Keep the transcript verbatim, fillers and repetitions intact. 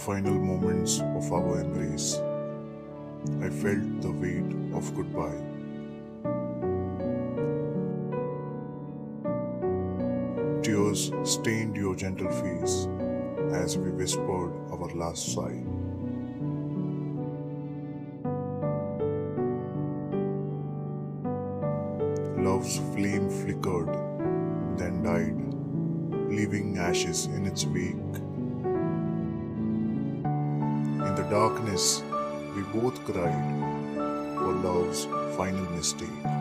final moments of our embrace, I felt the weight of goodbye. Tears stained your gentle face as we whispered our last sigh. Love's flame flickered, then died, leaving ashes in its wake. In the darkness, we both cried for love's final mistake.